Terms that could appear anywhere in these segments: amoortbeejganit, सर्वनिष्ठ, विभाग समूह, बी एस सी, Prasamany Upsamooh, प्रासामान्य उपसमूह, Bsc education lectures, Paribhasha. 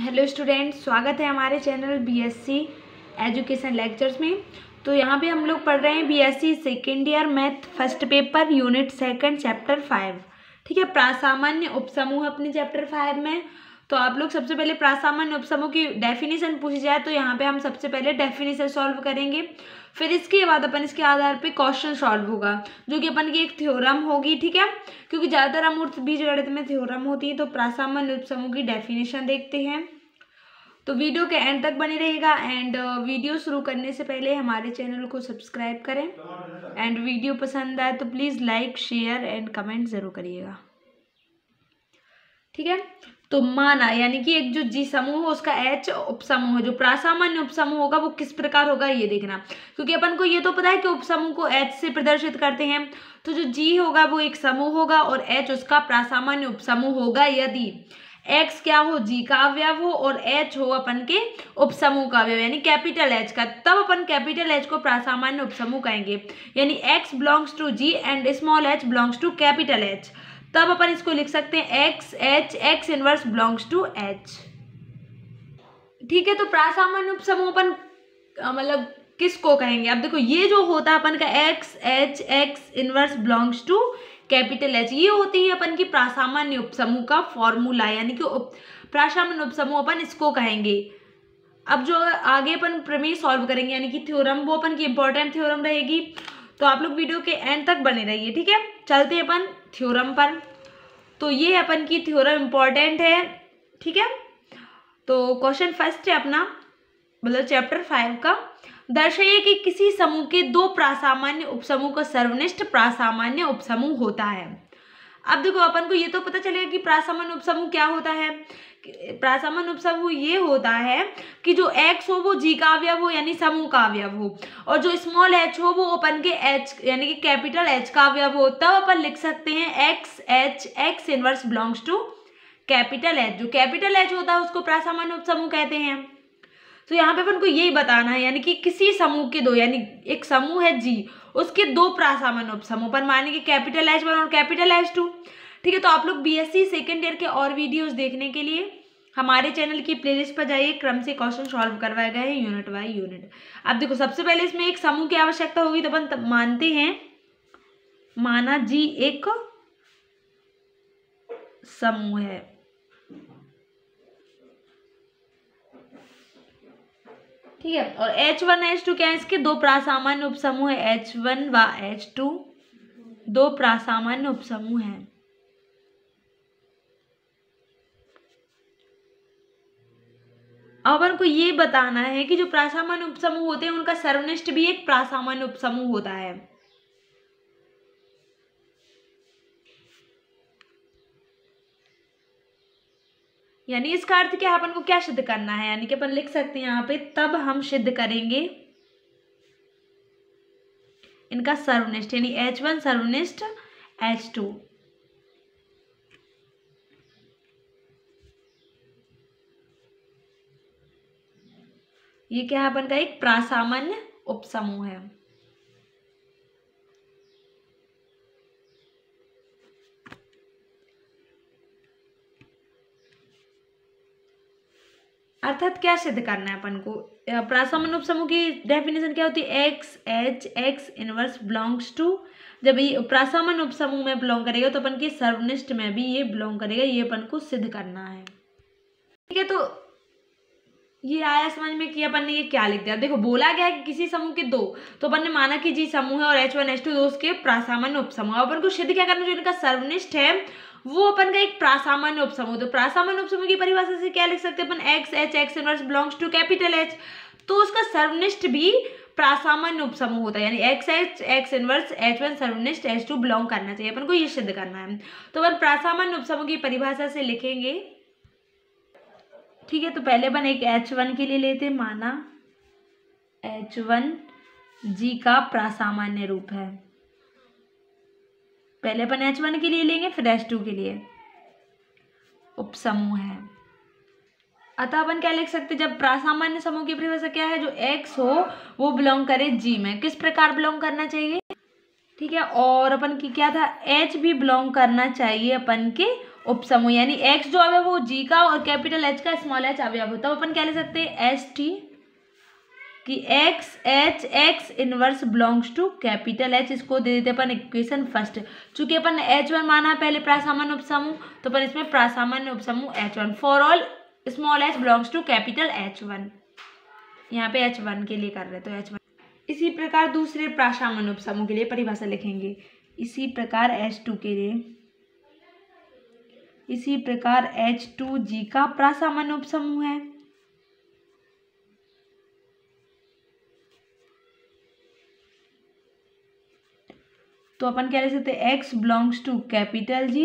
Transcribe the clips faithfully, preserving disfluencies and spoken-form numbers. Hello student, स्वागत है हमारे channel बी एस सी education lectures में। तो यहाँ पे हम लोग पढ़ रहे हैं बी एस सी second year math first paper unit second chapter five. ठीक है, प्रासामान्य उपसमूह अपने चैप्टर फाइव में। तो आप लोग सबसे पहले प्रासामान्य उपसमूह की डेफिनेशन पूछी जाए तो यहाँ पे हम सबसे पहले डेफिनेशन सॉल्व करेंगे, फिर इसके बाद अपन इसके आधार पे क्वेश्चन सॉल्व होगा जो कि अपन की एक थ्योरम होगी। ठीक है, क्योंकि ज़्यादातर अमूर्त बीजगणित में थ्योरम होती है। तो प्रासामान्य उपसमूह की डेफिनेशन देखते हैं, तो वीडियो के एंड तक बने रहेगा। एंड वीडियो शुरू करने से पहले हमारे चैनल को सब्सक्राइब करें, एंड वीडियो पसंद आए तो please like share and comment ज़रूर करिएगा। ठीक है, तो माना यानी कि एक जो जी समूह है उसका एच उपसमूह है, जो प्रासामान्य उपसमूह होगा वो किस प्रकार होगा ये देखना, क्योंकि अपन को ये तो पता है कि उपसमूह को एच से प्रदर्शित करते हैं। तो जो जी होगा वो एक समूह होगा और एच उसका प्रासामान्य उपसमूह होगा यदि एक्स क्या हो, जी का अवयव हो, और एच हो अपन के उपसमूह का अवयव यानी कैपिटल एच का। तब अपन कैपिटल एच को प्रासामान्य उपसमूह कहेंगे। यानी x belongs to G and small H belongs to capital H, तब अपन इसको लिख सकते हैं x H x inverse belongs to H. ठीक है, तो प्रासामान्य उपसमूह अपन मतलब किसको कहेंगे? अब देखो, ये जो होता है अपन का x H x inverse belongs to capital H, ये होती है अपन की प्रासामान्य उपसमूह का फॉर्मूला, यानी कि प्रासामान्य उपसमूह अपन इसको कहेंगे। अब जो आगे अपन प्रमेय सॉल्व करेंगे यानी कि थ्योरम, वो अपन की इंपॉर्टेंट थ्योरम रहेगी। तो आप लोग वीडियो के एंड तक बने रहिए। ठीक है, चलते हैं अपन थ्योरम पर। तो ये अपन की थ्योरम इम्पॉर्टेंट है। ठीक है, तो क्वेश्चन फर्स्ट है अपना, मतलब चैप्टर फाइव का, दर्शाइए कि किसी समूह के दो प्रासामान्य उपसमूह का सर्वनिष्ठ प्रासामान्य उपसमूह होता है। अब देखो, अपन को ये तो पता चलेगा कि प्रासामान्य उपसमूह क्या होता है। प्रासामान्य उपसमूह ये होता है कि जो x हो वो g का अवयव हो यानी समूह का अवयव हो, और जो स्मॉल h हो वो अपन के h यानी कि कैपिटल h का अवयव हो। तब अपन लिख सकते हैं x h x inverse belongs to capital h। जो कैपिटल h होता है उसको प्रासामान्य उपसमूह कहते हैं। तो यहाँ पे अपन को यही बताना है यानी कि किसी समूह के दो, यानी एक समूह है जी, उसके दो प्रासामान्य उपसमूह पर मानेंगे कैपिटल एच वन और कैपिटल एच टू। ठीक है, तो आप लोग बी एस सी second year के और वीडियोस देखने के लिए हमारे चैनल की प्लेलिस्ट पर जाइए, क्रम से क्वेश्चन सॉल्व करवाए गए हैं यूनिट बाय यूनिट। अब देखो, सबसे पहले इसमें एक समूह की आवश्यकता होगी। तो अपन मानते हैं, माना जी एक समूह है। ठीक है, और एच वन एच टू क्या है? इसके दो प्रासामान्य उपसमूह है, एच वन व एच टू दो प्रासामान्य उपसमूह है। अब हमको ये बताना है कि जो प्रासामान्य उपसमूह होते हैं उनका सर्वनिष्ठ भी एक प्रासामान्य उपसमूह होता है। यानी इसका अर्थ क्या है, अपन को क्या सिद्ध करना है, यानी कि अपन लिख सकते हैं यहाँ पे, तब हम सिद्ध करेंगे इनका सर्वनिष्ठ, यानी एच वन सर्वनिष्ठ एच टू। ये क्या है, अपन का एक प्रासामान्य उपसमूह है। अर्थात क्या सिद्ध करना है अपन को? प्रासामान्य उपसमूह की डेफिनेशन क्या होती है? X H x inverse belongs to, जब ये प्रासामान्य उपसमूह में बिलोंग करेगा तो अपन के सर्वनिष्ठ में भी ये बिलोंग करेगा, ये अपन को सिद्ध करना है। ठीक है, तो ये आया समझ में कि अपन ने ये क्या लिख दिया। देखो, बोला गया है कि किसी समूह के दो, तो अपन ने माना कि जी समूह है और एच वन एच टू दो उसके प्रासामान्य उपसमूह। अपन को सिद्ध क्या करना, जो इनका सर्वनिष्ठ है वो अपन का एक प्रासामान्य उपसमूह। तो प्रासामान्य उपसमूह की परिभाषा से क्या लिख सकते हैं अपन? X H x inverse belongs to capital H, तो उसका सर्वनिष्ठ भी प्रासामान्य उपसमूह होता है। यानी x H x inverse H one सर्वनिष्ठ एच टू बिलोंग करना चाहिए, अपन को ये सिद्ध करना है। तो अपन प्रासामान्य उपसमूह की परिभाषा से लिखेंगे। ठीक है, तो पहले अपन एक एच वन के लिए लेते, माना एच वन जी का प्रासामान्य रूप है। पहले अपन एच वन के लिए लेंगे, फिर एच टू के लिए उपसमूह है। अतः अपन क्या लिख सकते हैं, जब प्रासामान्य समूह की परिभाषा क्या है, जो एक्स हो वो बिलोंग करे जी में, किस प्रकार बिलोंग करना चाहिए? ठीक है, और अपन की क्या था, एच भी बिलोंग करना चाहिए अपन के उपसमूह यानी एक्स जो आवे वो जी का और कैपिटल एच का स्मॉल एच आवे होता है। अपन क्या ले सकते हैं एच टी कि X H x inverse belongs to capital H. इसको दे देते अपन इक्वेशन फर्स्ट। चूंकि अपन एच वन माना पहले प्रासामान्य उपसमूह तो अपन इसमें प्रासामान्य उपसमूह H one for all small H belongs to capital H one, यहाँ पे एच वन के लिए कर रहे तो एच वन। इसी प्रकार दूसरे प्रासामान्य उपसमूह के लिए परिभाषा लिखेंगे, इसी प्रकार एच टू के लिए, इसी प्रकार एच टू जी का प्रासामान्य उपसमूह है। तो अपन क्या ले सकते हैं x belongs to capital G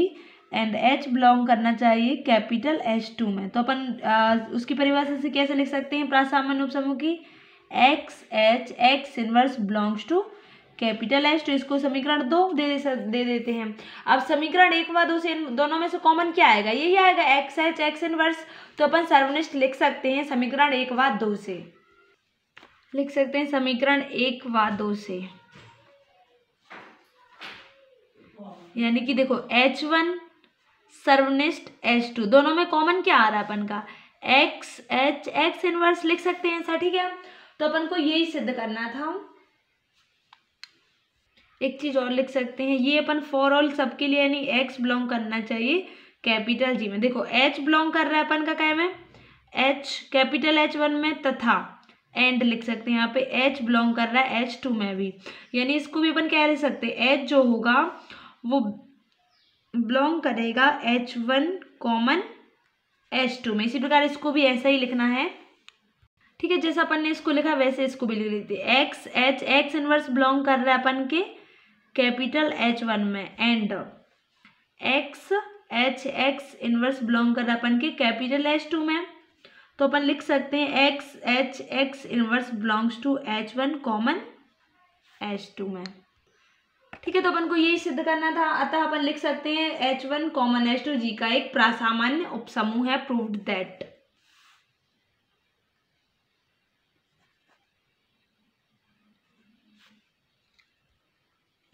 and h belong करना चाहिए कैपिटल H टू में। तो अपन आ, उसकी परिभाषा से कैसे लिख सकते हैं प्रासामान्य उपसमूह की x h x inverse belongs to capital H. तो इसको समीकरण दो दे दे देते हैं। अब समीकरण एक व दो से इन दोनों में से कॉमन क्या आएगा, यही आएगा एक्स एच एक्स इनवर्स। तो अपन सर्वनिष्ठ लिख सकते हैं समीकरण एक व दो से, लिख सकते हैं समीकरण एक व दो से। यानी कि देखो एच वन सर्वनिष्ठ एच टू दोनों में कॉमन क्या आ रहा है अपन का एक्स एच एक्स इनवर्स लिख सकते हैं ऐसा, ठीक है। तो अपन को यही सिद्ध करना था। एक चीज और लिख सकते हैं, ये अपन फॉर ऑल सबके लिए यानी एक्स बिलोंग करना चाहिए कैपिटल जी में। देखो एच बिलोंग कर रहा है अपन का क्या में एच कैपिटल एच वन में तथा एंड लिख सकते हैं यहाँ पे एच बिलोंग कर रहा है एच टू में भी। यानी इसको भी अपन क्या लिख सकते हैं एच जो होगा वो बिलोंग करेगा H one common H two में। इसी प्रकार इसको भी ऐसा ही लिखना है, ठीक है। जैसा अपन ने इसको लिखा वैसे इसको भी लिख लेते हैं x H x inverse belong कर रहा है अपन के कैपिटल एच वन में and X H x inverse belong कर रहा है अपन के कैपिटल एच टू में। तो अपन लिख सकते हैं x H x inverse belongs to H one common H two में, ठीक है। तो अपन को यही सिद्ध करना था। अतः अपन लिख सकते हैं H one common H two G का एक प्रासामान्य उपसमूह है। Proved that.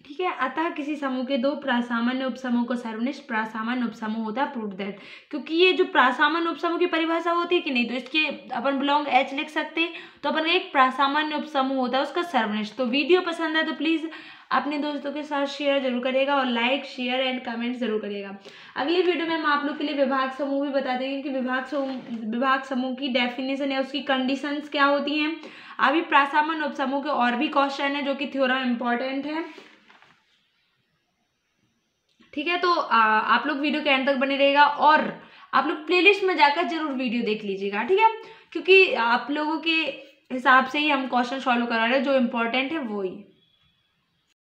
ठीक है, अतः किसी समूह के दो प्रासामान्य उपसमूह को सर्वनिष्ठ प्रासामान्य उपसमूह होता है। प्रूव्ड दैट क्योंकि ये जो प्रासामान्य उपसमूह की परिभाषा होती है कि नहीं, तो इसके अपन बिलोंग एच लिख सकते हैं। तो अपन एक प्रासामान्य उपसमूह होता है उसका सर्वनिष्ठ। तो वीडियो पसंद है तो प्लीज़ अपने दोस्तों के साथ शेयर जरूर करिएगा और लाइक शेयर एंड कमेंट जरूर करिएगा। अगली वीडियो में हम आप लोग के लिए विभाग समूह भी बता देंगे कि विभाग समूह विभाग समूह की डेफिनेशन या उसकी कंडीशंस क्या होती हैं। अभी प्रासामान्य उपसमूह के और भी क्वेश्चन है जो कि थ्योरम इम्पॉर्टेंट है, ठीक है। तो आ, आप लोग वीडियो के एंड तक बने रहिएगा और आप लोग प्लेलिस्ट में जाकर जरूर वीडियो देख लीजिएगा, ठीक है। क्योंकि आप लोगों के हिसाब से ही हम क्वेश्चन सॉल्व करा रहे हैं जो इम्पोर्टेंट है वो ही।